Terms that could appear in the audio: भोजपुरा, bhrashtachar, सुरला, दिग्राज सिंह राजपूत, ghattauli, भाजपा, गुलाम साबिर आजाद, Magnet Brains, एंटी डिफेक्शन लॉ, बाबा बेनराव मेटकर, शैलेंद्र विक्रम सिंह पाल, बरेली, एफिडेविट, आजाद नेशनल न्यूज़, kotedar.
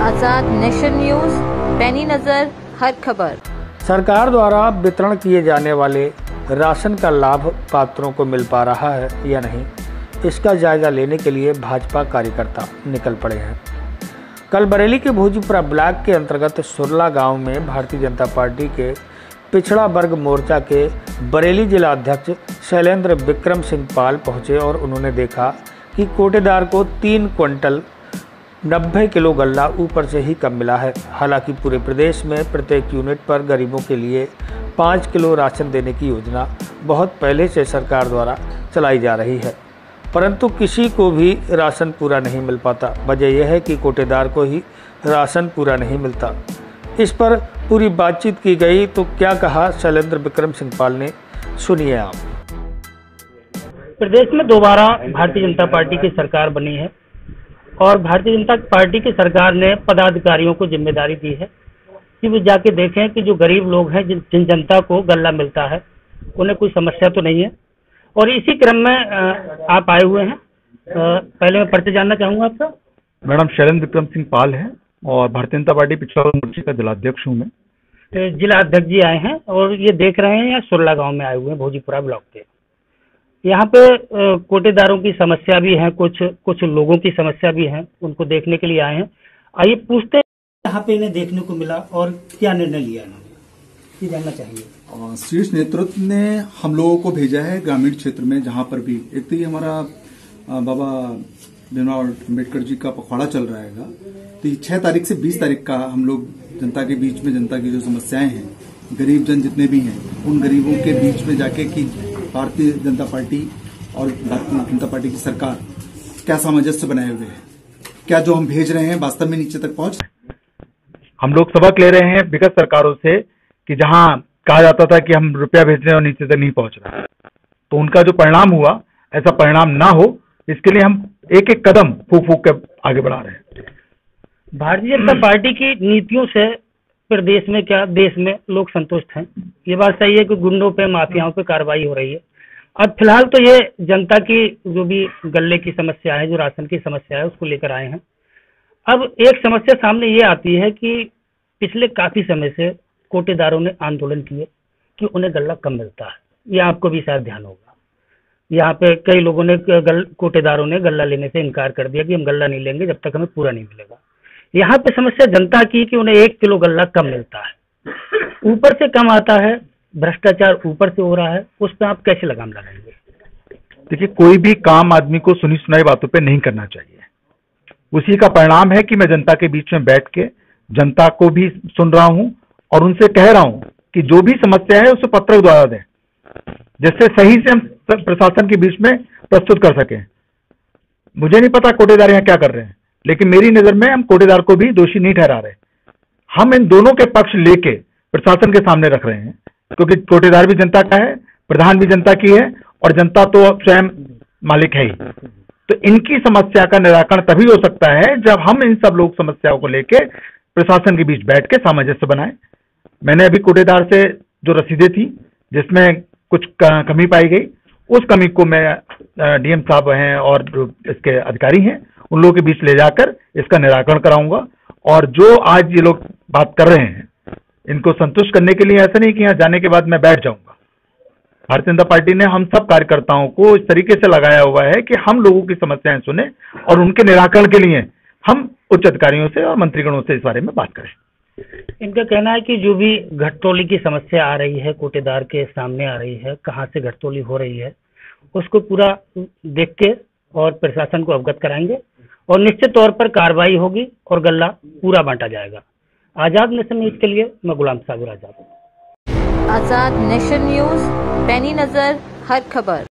आजाद नेशनल न्यूज़, पैनी नजर हर खबर। सरकार द्वारा वितरण किए जाने वाले राशन का लाभ पात्रों को मिल पा रहा है या नहीं, इसका जायजा लेने के लिए भाजपा कार्यकर्ता निकल पड़े हैं। कल बरेली के भोजपुरा ब्लॉक के अंतर्गत सुरला गांव में भारतीय जनता पार्टी के पिछड़ा वर्ग मोर्चा के बरेली जिला अध्यक्ष शैलेंद्र विक्रम सिंह पाल पहुंचे और उन्होंने देखा कि कोटेदार को 3 क्विंटल 90 किलो गल्ला ऊपर से ही कम मिला है। हालांकि पूरे प्रदेश में प्रत्येक यूनिट पर गरीबों के लिए 5 किलो राशन देने की योजना बहुत पहले से सरकार द्वारा चलाई जा रही है, परंतु किसी को भी राशन पूरा नहीं मिल पाता। वजह यह है कि कोटेदार को ही राशन पूरा नहीं मिलता। इस पर पूरी बातचीत की गई तो क्या कहा शैलेंद्र विक्रम सिंह पाल ने, सुनिए आप। प्रदेश में दोबारा भारतीय जनता पार्टी की सरकार बनी है और भारतीय जनता पार्टी की सरकार ने पदाधिकारियों को जिम्मेदारी दी है कि वो जाके देखें कि जो गरीब लोग हैं, जिन जनता को गल्ला मिलता है, उन्हें कोई समस्या तो नहीं है। और इसी क्रम में आप आए हुए हैं। पहले मैं परिचय जानना चाहूँगा आपका। मैडम, शैलेंद्र विक्रम सिंह पाल है और भारतीय जनता पार्टी पिछड़ा वर्ग मोर्चे का जिलाध्यक्ष हूँ मैं। जिलाध्यक्ष जी आए हैं और ये देख रहे हैं, यहाँ सुरला गांव में आए हुए हैं, भोजीपुरा ब्लॉक के। यहाँ पे कोटेदारों की समस्या भी है, कुछ लोगों की समस्या भी है, उनको देखने के लिए आए हैं। आइए पूछते हैं यहाँ पे इन्हें देखने को मिला और क्या निर्णय लिया इन्होंने, ये जानना चाहिए। शीर्ष नेतृत्व ने हम लोगों को भेजा है ग्रामीण क्षेत्र में, जहाँ पर भी एक तो हमारा बाबा बेनराव मेटकर जी का पखवाड़ा चल रहा है, तो 6 तारीख से 20 तारीख का हम लोग जनता के बीच में जनता की जो समस्याएं हैं, गरीब जन जितने भी हैं, उन गरीबों के बीच में जाके कि भारतीय जनता पार्टी और भारतीय जनता पार्टी की सरकार क्या सामंजस्य बनाए हुए है, क्या जो हम भेज रहे हैं वास्तव में नीचे तक पहुंच। हम लोग सबक ले रहे हैं विगत सरकारों से कि जहां कहा जाता था कि हम रुपया भेज रहे हैं और नीचे तक नहीं पहुंच रहा, तो उनका जो परिणाम हुआ ऐसा परिणाम ना हो, इसके लिए हम एक एक कदम फूक फूक के आगे बढ़ा रहे हैं। भारतीय जनता पार्टी की नीतियों से प्रदेश में क्या देश में लोग संतुष्ट हैं, ये बात सही है कि गुंडों पे माफियाओं पे कार्रवाई हो रही है। अब फिलहाल तो ये जनता की जो भी गल्ले की समस्या है, जो राशन की समस्या है, उसको लेकर आए हैं। अब एक समस्या सामने ये आती है कि पिछले काफी समय से कोटेदारों ने आंदोलन किए कि उन्हें गल्ला कम मिलता है, यह आपको भी शायद ध्यान होगा। यहाँ पे कई लोगों ने कोटेदारों ने गल्ला लेने से इनकार कर दिया कि हम गल्ला नहीं लेंगे जब तक हमें पूरा नहीं मिलेगा। यहाँ पे समस्या जनता की कि उन्हें 1 किलो गल्ला कम मिलता है, ऊपर से कम आता है, भ्रष्टाचार ऊपर से हो रहा है, उस पर आप कैसे लगाम लगाएंगे। देखिए, कोई भी काम आदमी को सुनी सुनाई बातों पे नहीं करना चाहिए। उसी का परिणाम है कि मैं जनता के बीच में बैठ के जनता को भी सुन रहा हूँ और उनसे कह रहा हूँ कि जो भी समस्या है उसे पत्रक द्वारा दें, जिससे सही से हम प्रशासन के बीच में प्रस्तुत कर सकें। मुझे नहीं पता कोटेदार यहाँ क्या कर रहे हैं, लेकिन मेरी नजर में हम कोटेदार को भी दोषी नहीं ठहरा रहे। हम इन दोनों के पक्ष लेके प्रशासन के सामने रख रहे हैं, क्योंकि कोटेदार भी जनता का है, प्रधान भी जनता की है और जनता तो स्वयं मालिक है ही। तो इनकी समस्या का निराकरण तभी हो सकता है जब हम इन सब लोग समस्याओं को लेके प्रशासन के बीच बैठ के सामंजस्य बनाए। मैंने अभी कोटेदार से जो रसीदें थी जिसमें कुछ कमी पाई गई, उस कमी को मैं डीएम साहब हैं और इसके अधिकारी हैं उन लोगों के बीच ले जाकर इसका निराकरण कराऊंगा। और जो आज ये लोग बात कर रहे हैं, इनको संतुष्ट करने के लिए ऐसा नहीं कि यहाँ जाने के बाद मैं बैठ जाऊंगा। भारतीय जनता पार्टी ने हम सब कार्यकर्ताओं को इस तरीके से लगाया हुआ है कि हम लोगों की समस्याएं सुने और उनके निराकरण के लिए हम उच्च अधिकारियों से और मंत्रीगणों से इस बारे में बात करें। इनका कहना है कि जो भी घटतौली की समस्या आ रही है, कोटेदार के सामने आ रही है, कहाँ से घटतौली हो रही है, उसको पूरा देख के और प्रशासन को अवगत कराएंगे और निश्चित तौर पर कार्रवाई होगी और गल्ला पूरा बांटा जाएगा। आजाद नेशनल न्यूज़ के लिए मैं गुलाम साबिर आजाद। आजाद नेशनल न्यूज़, पैनी नजर हर खबर।